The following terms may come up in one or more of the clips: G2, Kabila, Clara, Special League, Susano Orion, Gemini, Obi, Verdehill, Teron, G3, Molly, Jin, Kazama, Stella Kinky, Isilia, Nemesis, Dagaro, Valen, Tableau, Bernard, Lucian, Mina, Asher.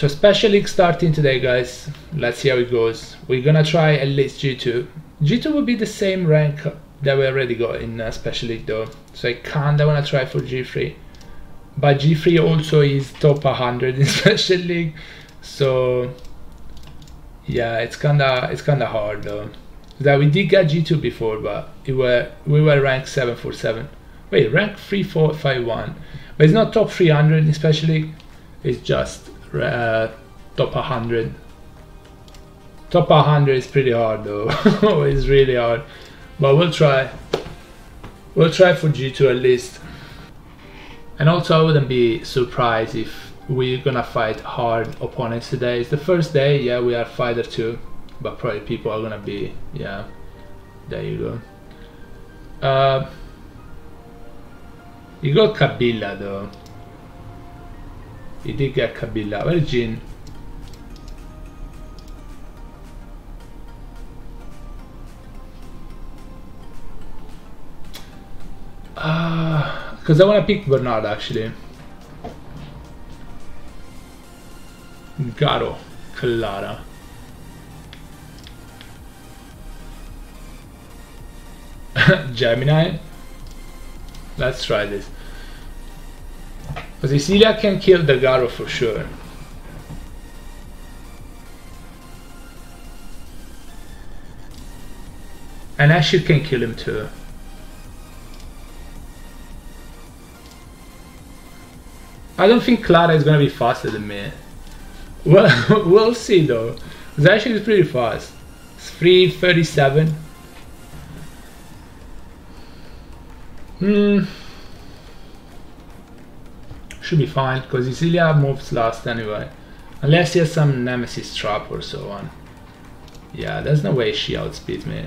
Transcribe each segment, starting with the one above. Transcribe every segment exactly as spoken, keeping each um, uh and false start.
So Special League starting today, guys. Let's see how it goes. We're gonna try at least G two. G two will be the same rank that we already got in uh, Special League though. So I kinda wanna try for G three. But G three also is top one hundred in Special League. So yeah, it's kinda it's kinda hard though. That we did get G two before, but it were we were ranked seven forty-seven. Wait, rank three four five one. But it's not top three hundred in Special League. It's just uh, top one hundred. Top one hundred is pretty hard though. It's really hard. But we'll try. We'll try for G two at least. And also I wouldn't be surprised if we're gonna fight hard opponents today. It's the first day, yeah, we are fighter two. But probably people are gonna be, yeah, there you go. Uh, you got Kabila though. You did get Kabila. Where's Jin? Ah, uh, because I wanna pick Bernard actually. Dagaro, Clara. Gemini. Let's try this. Because Isilia can kill Dagaro for sure. And Asher can kill him too. I don't think Clara is gonna be faster than me. Well, we'll see though. Because Asher is pretty fast. It's three thirty-seven. Hmm, should be fine because Isilia moves last anyway, unless he has some Nemesis trap or so on. Yeah, there's no way she outspeeds me.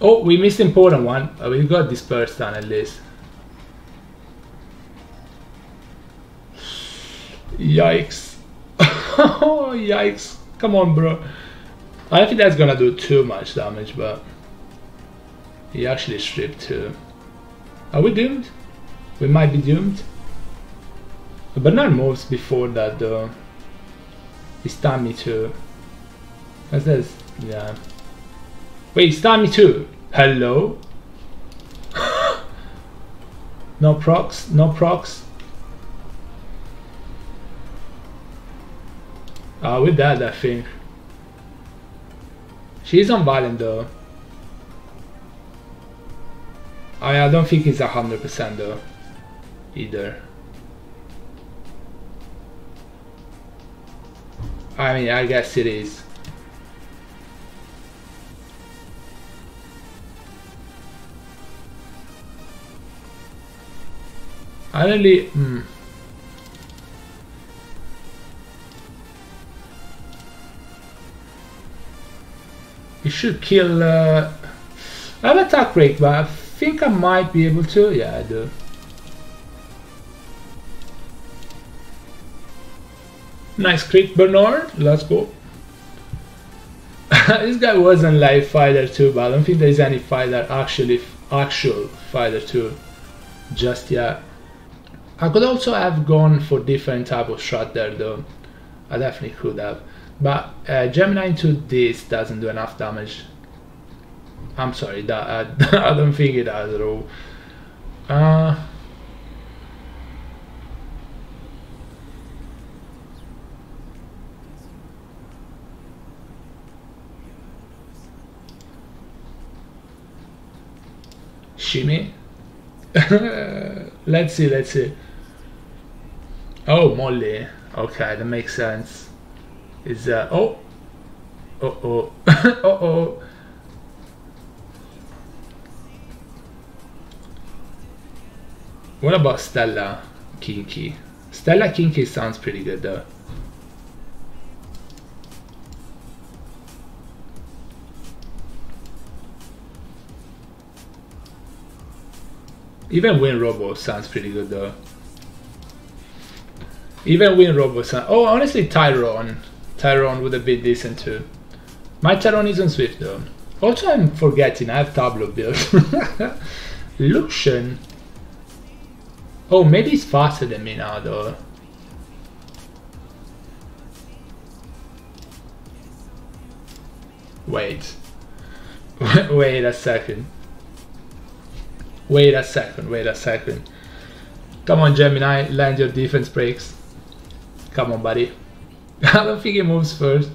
Oh, we missed important one, but we got dispersed done at least. Yikes. Oh, yikes. Come on, bro. I don't think that's gonna do too much damage, but he actually stripped too. Are we doomed? We might be doomed. Bernard moves before that though. He stunned me too. What's this? Yeah. Wait, he stunned me too. Hello? No procs, no procs. Uh, with that, I think. She's on Valen though. I, I don't think he's one hundred percent though. Either. I mean, I guess it is. I really... Hmm. You should kill... Uh, I have attack rate, but I think I might be able to. Yeah, I do. Nice crit, Bernard. Let's go. This guy wasn't like Fighter two, but I don't think there's any fighter actually, actual Fighter two just yet. I could also have gone for different type of shot there though. I definitely could have. But uh, Gemini into this doesn't do enough damage. I'm sorry, that I, I don't think it does at all. Uh, shimmy. Let's see, let's see. Oh, Molly. Okay, that makes sense. Is uh oh oh oh oh oh what about Stella Kinky? Stella Kinky sounds pretty good though. Even Win Robo sounds pretty good though. Even Win Robo sounds. Oh, honestly, Tyrone. Tyrone would have been decent too. My Tyrone isn't swift though. Also, I'm forgetting I have Tableau built. Lucian. Oh, maybe he's faster than me now though. Wait. Wait a second. Wait a second, wait a second. Come on, Gemini, land your defense breaks. Come on, buddy. I don't think he moves first.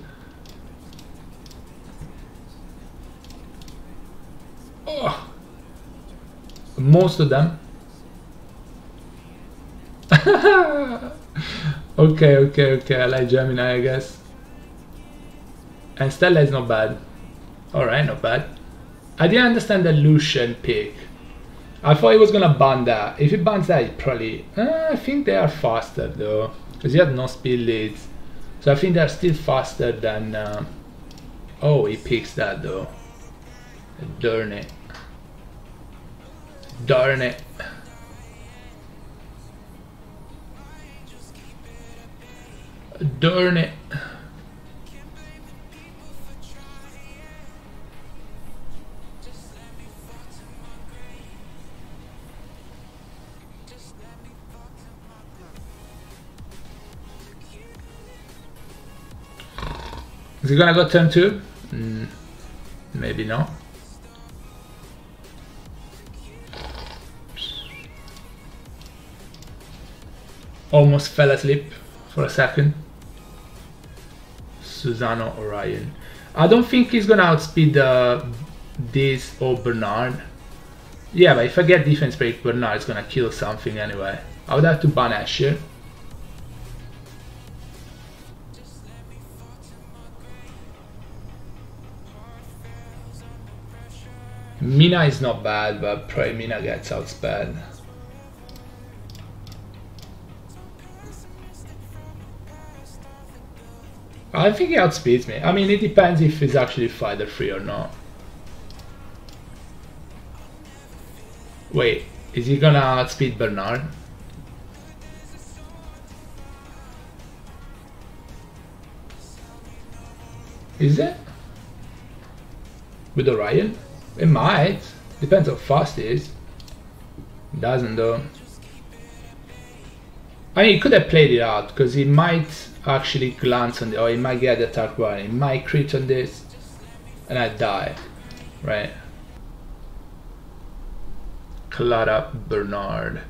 Oh. Most of them. okay, okay, okay. I like Gemini, I guess. And Stella is not bad. Alright, not bad. I didn't understand the Lucian pick. I thought he was gonna ban that. If he bans that, he probably... Uh, I think they are faster though. Because he had no speed leads. So I think they are still faster than... Uh... Oh, he picks that though. Darn it. Darn it. Darn it. Is he gonna go turn two? Mm, maybe not. Almost fell asleep for a second. Susano Orion. I don't think he's gonna outspeed uh, this or Bernard. Yeah, but if I get defense break, Bernard is gonna kill something anyway. I would have to ban Asher. Mina is not bad, but probably Mina gets outsped. I think he outspeeds me. I mean, it depends if he's actually fighter free or not. Wait, is he gonna outspeed Bernard? Is it? With Orion? It might. Depends how fast it is. It doesn't though. I mean, he could have played it out because he might actually glance on the, or he might get the attack one. He might crit on this, and I die. Right? Clara Bernard.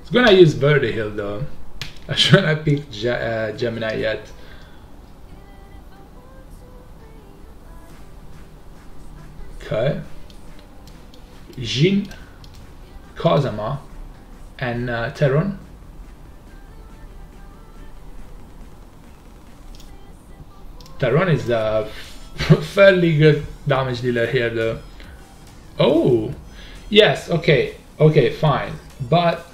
It's gonna use Verdehill though. I shouldn't pick Ge uh, Gemini yet. Okay. Jin, Kazama, and uh, Teron. Teron is a fairly good damage dealer here, though. Oh, yes. Okay. Okay. Fine. But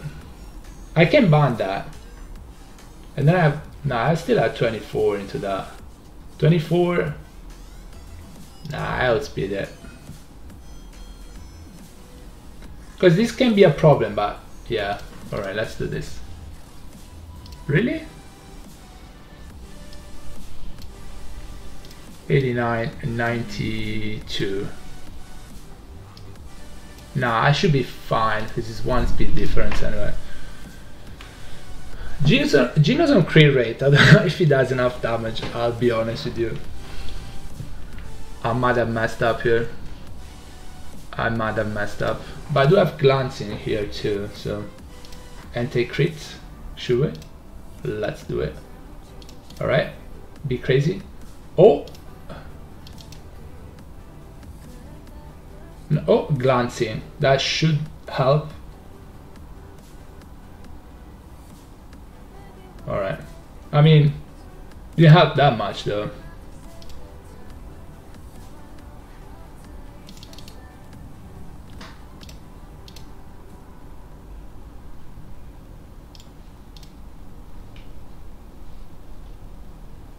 I can ban that. And then I have, nah, I still have twenty-four into that. twenty-four? Nah, I outspeed it. Because this can be a problem, but yeah. Alright, let's do this. Really? eighty-nine and ninety-two. Nah, I should be fine, because it's one speed difference anyway. Gino's on, Gino's on crit rate. I don't know if he does enough damage, I'll be honest with you. I might have messed up here. I might have messed up. But I do have glance in here too, so... Anti-crit, should we? Let's do it. Alright, be crazy. Oh! No, oh, glancing. That should help. Alright, I mean, didn't help that much though.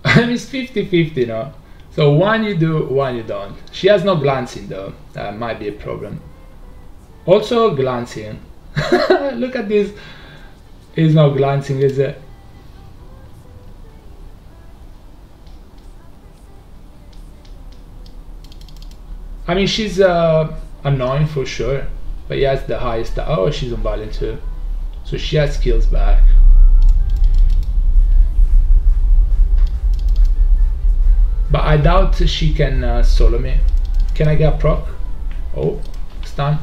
I mean, it's fifty fifty now. So one you do, one you don't. She has no glancing though, that might be a problem. Also glancing. Look at this, it's not glancing, is it? I mean, she's uh, annoying for sure, but yeah, it's the highest. Oh, she's on Valen too, so she has skills back. But I doubt she can uh, solo me. Can I get a proc? Oh, stun.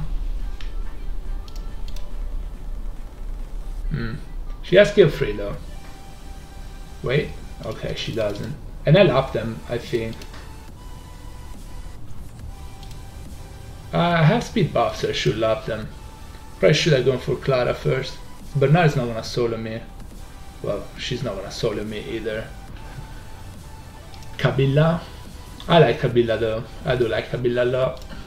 Hmm. She has skill three though. Wait. Okay, she doesn't. And I love them, I think. Uh, I have speed buffs, so I should love them. Probably should have gone for Clara first. Bernard is not gonna solo me. Well, she's not gonna solo me either. Kabila. I like Kabila though. I do like Kabila a lot.